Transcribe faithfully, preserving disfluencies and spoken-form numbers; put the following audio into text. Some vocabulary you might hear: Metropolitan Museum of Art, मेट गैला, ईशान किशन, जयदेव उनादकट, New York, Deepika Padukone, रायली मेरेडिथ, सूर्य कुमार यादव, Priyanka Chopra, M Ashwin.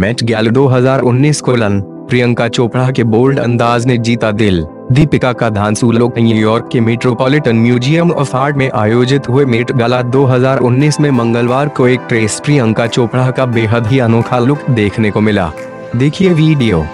मेट गैला दो हज़ार उन्नीस को लन प्रियंका चोपड़ा के बोल्ड अंदाज ने जीता दिल। दीपिका का धांसू लोक न्यूयॉर्क के मेट्रोपॉलिटन म्यूजियम ऑफ आर्ट में आयोजित हुए मेट गला दो हज़ार उन्नीस में मंगलवार को एक एक्ट्रेस प्रियंका चोपड़ा का बेहद ही अनोखा लुक देखने को मिला। देखिए वीडियो।